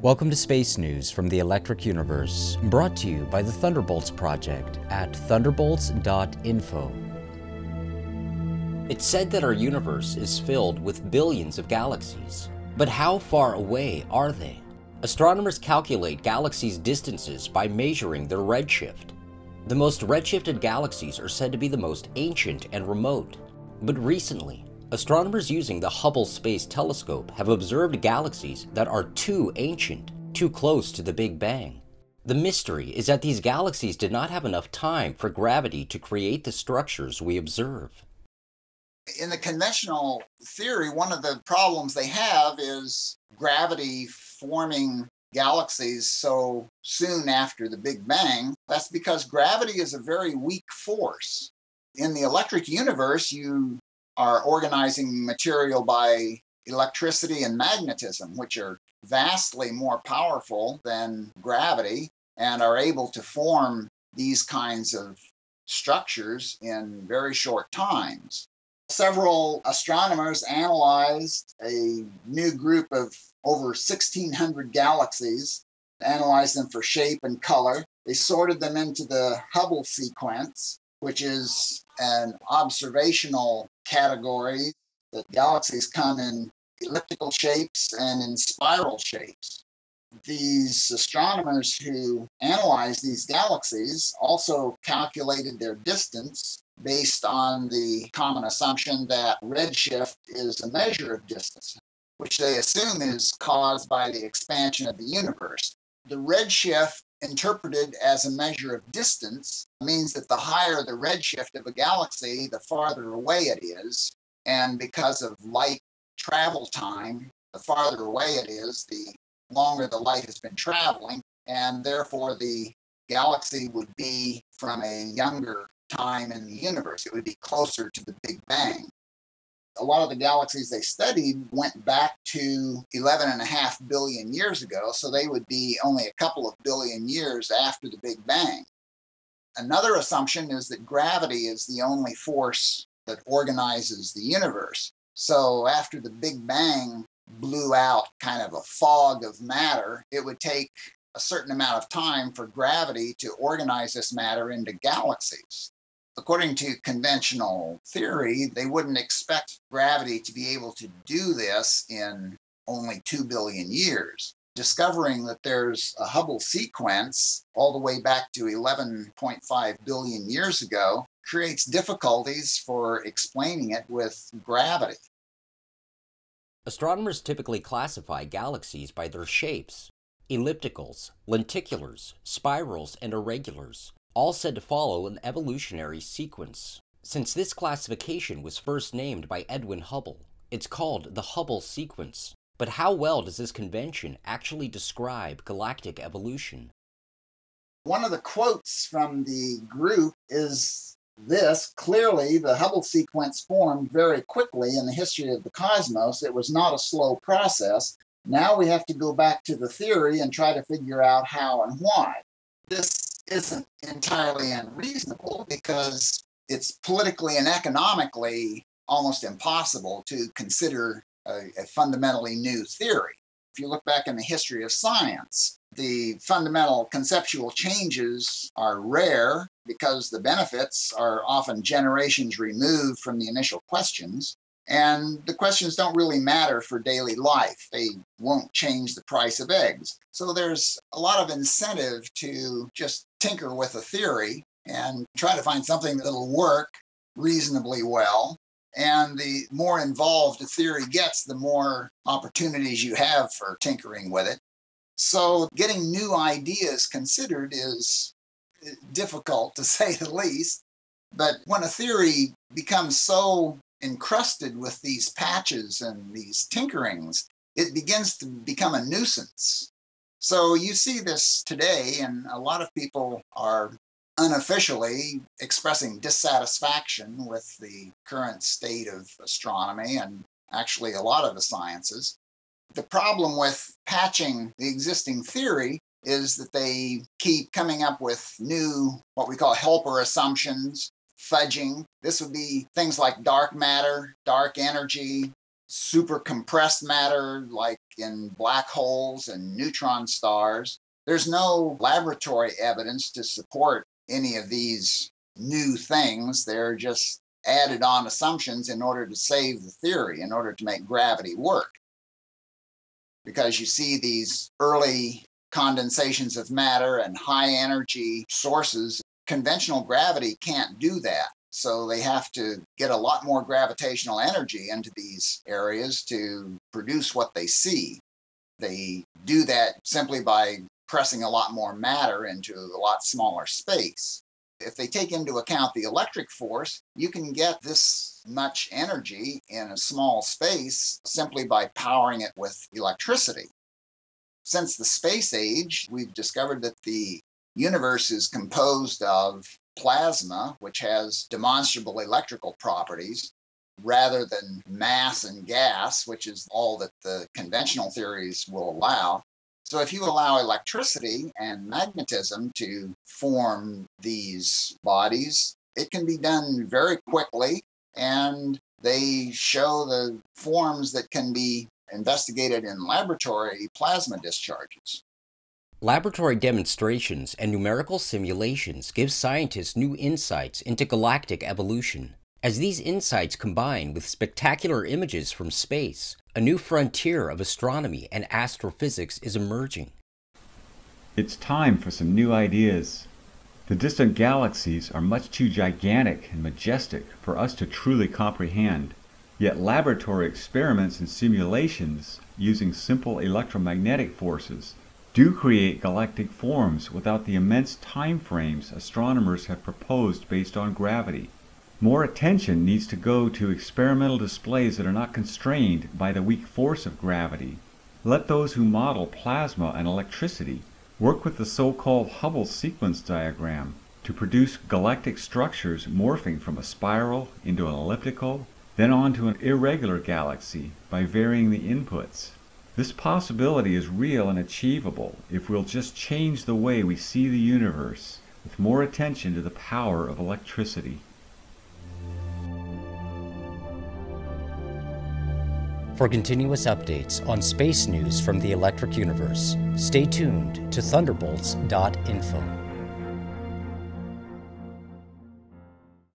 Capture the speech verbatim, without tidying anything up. Welcome to Space News from the Electric Universe, brought to you by the Thunderbolts Project at thunderbolts dot info. It's said that our universe is filled with billions of galaxies, but how far away are they? Astronomers calculate galaxies' distances by measuring their redshift. The most redshifted galaxies are said to be the most ancient and remote, but recently, astronomers using the Hubble Space Telescope have observed galaxies that are too ancient, too close to the Big Bang. The mystery is that these galaxies did not have enough time for gravity to create the structures we observe. In the conventional theory, one of the problems they have is gravity forming galaxies so soon after the Big Bang. That's because gravity is a very weak force. In the electric universe, you are organizing material by electricity and magnetism, which are vastly more powerful than gravity and are able to form these kinds of structures in very short times. Several astronomers analyzed a new group of over sixteen hundred galaxies, analyzed them for shape and color. They sorted them into the Hubble sequence, which is an observational category. The galaxies come in elliptical shapes and in spiral shapes. These astronomers who analyzed these galaxies also calculated their distance based on the common assumption that redshift is a measure of distance, which they assume is caused by the expansion of the universe. The redshift, interpreted as a measure of distance, means that the higher the redshift of a galaxy, the farther away it is. And because of light travel time, the farther away it is, the longer the light has been traveling. And therefore, the galaxy would be from a younger time in the universe. It would be closer to the Big Bang. A lot of the galaxies they studied went back to eleven and a half billion years ago, so they would be only a couple of billion years after the Big Bang. Another assumption is that gravity is the only force that organizes the universe. So after the Big Bang blew out kind of a fog of matter, it would take a certain amount of time for gravity to organize this matter into galaxies. According to conventional theory, they wouldn't expect gravity to be able to do this in only two billion years. Discovering that there's a Hubble sequence all the way back to eleven point five billion years ago creates difficulties for explaining it with gravity. Astronomers typically classify galaxies by their shapes: ellipticals, lenticulars, spirals, and irregulars, all said to follow an evolutionary sequence. Since this classification was first named by Edwin Hubble, it's called the Hubble sequence. But how well does this convention actually describe galactic evolution? One of the quotes from the group is this: "Clearly, the Hubble sequence formed very quickly in the history of the cosmos. It was not a slow process. Now we have to go back to the theory and try to figure out how and why." This isn't entirely unreasonable, because it's politically and economically almost impossible to consider a, a fundamentally new theory. If you look back in the history of science, the fundamental conceptual changes are rare because the benefits are often generations removed from the initial questions, and the questions don't really matter for daily life. They won't change the price of eggs. So there's a lot of incentive to just tinker with a theory and try to find something that'll work reasonably well. And the more involved a theory gets, the more opportunities you have for tinkering with it. So getting new ideas considered is difficult, to say the least. But when a theory becomes so encrusted with these patches and these tinkerings, it begins to become a nuisance. So you see this today, and a lot of people are unofficially expressing dissatisfaction with the current state of astronomy and actually a lot of the sciences. The problem with patching the existing theory is that they keep coming up with new, what we call helper assumptions, fudging. This would be things like dark matter, dark energy, super compressed matter like in black holes and neutron stars. There's no laboratory evidence to support any of these new things. They're just added on assumptions in order to save the theory, in order to make gravity work. Because you see these early condensations of matter and high energy sources, conventional gravity can't do that. So they have to get a lot more gravitational energy into these areas to produce what they see. They do that simply by pressing a lot more matter into a lot smaller space. If they take into account the electric force, you can get this much energy in a small space simply by powering it with electricity. Since the space age, we've discovered that the universe is composed of plasma, which has demonstrable electrical properties, rather than mass and gas, which is all that the conventional theories will allow. So if you allow electricity and magnetism to form these bodies, it can be done very quickly, and they show the forms that can be investigated in laboratory plasma discharges. Laboratory demonstrations and numerical simulations give scientists new insights into galactic evolution. As these insights combine with spectacular images from space, a new frontier of astronomy and astrophysics is emerging. It's time for some new ideas. The distant galaxies are much too gigantic and majestic for us to truly comprehend. Yet laboratory experiments and simulations using simple electromagnetic forces do create galactic forms without the immense time frames astronomers have proposed based on gravity. More attention needs to go to experimental displays that are not constrained by the weak force of gravity. Let those who model plasma and electricity work with the so-called Hubble sequence diagram to produce galactic structures morphing from a spiral into an elliptical, then onto an irregular galaxy by varying the inputs. This possibility is real and achievable if we'll just change the way we see the universe with more attention to the power of electricity. For continuous updates on space news from the Electric Universe, stay tuned to thunderbolts dot info.